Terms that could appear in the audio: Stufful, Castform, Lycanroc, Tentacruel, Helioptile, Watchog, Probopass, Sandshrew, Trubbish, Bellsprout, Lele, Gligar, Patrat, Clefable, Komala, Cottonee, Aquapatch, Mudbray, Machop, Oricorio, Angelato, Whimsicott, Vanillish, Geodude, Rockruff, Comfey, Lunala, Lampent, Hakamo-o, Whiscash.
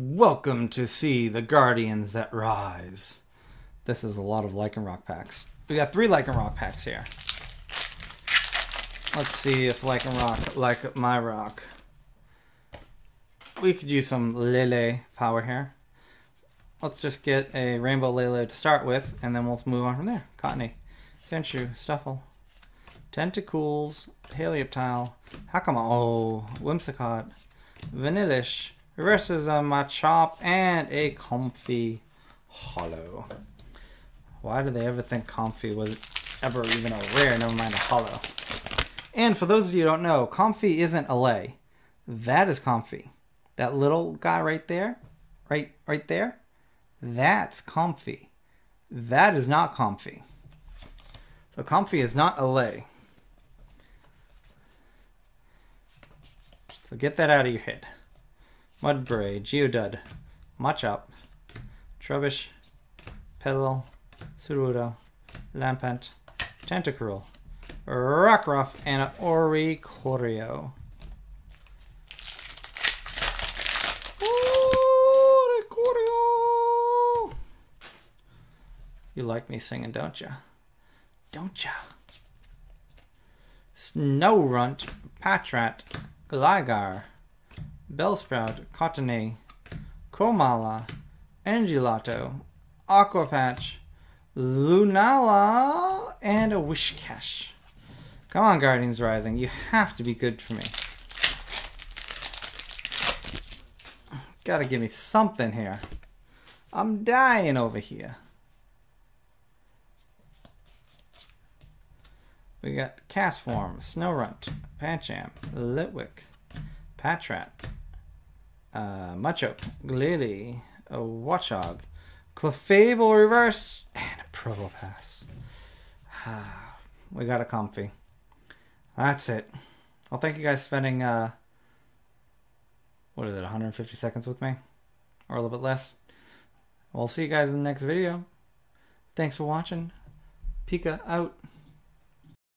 Welcome to see the Guardians that Rise. This is a lot of Lycanroc packs. We got 3 Lycanroc packs here. Let's see if Lycanroc like my rock. We could use some Lele power here. Let's just get a Rainbow Lele to start with, and then we'll move on from there. Cottonee, Sandshrew, Stufful, Tentacools, Helioptile, Hakamo-o, Whimsicott, Vanillish, versus a Machop, and a Comfey Hollow. Why do they ever think Comfey was ever even a rare, never mind a Hollow? And for those of you who don't know, Comfey isn't a Lay. That is Comfey. That little guy right there, right there, that's Comfey. That is not Comfey. So Comfey is not a Lay. So get that out of your head. Mudbray, Geodude, Machop, Trubbish, Pedal, Surudo, Lampent, Tentacruel, Rockruff, and an Oricorio. Oricorio! You like me singing, don't ya? Don't ya? Snorunt, Patrat, Gligar, Bellsprout, Cottonee, Komala, Angelato, Aquapatch, Lunala, and a Whiscash. Come on, Guardians Rising, you have to be good for me. Gotta give me something here. I'm dying over here. We got Castform, Snorunt, Pancham, Litwick, Patrat, Machop, Lele, a Watchog, Clefable Reverse, and a Probopass. We got a Comfey. That's it. Well, thank you guys for spending, what is it, 150 seconds with me? Or a little bit less. We'll see you guys in the next video. Thanks for watching. Pika out.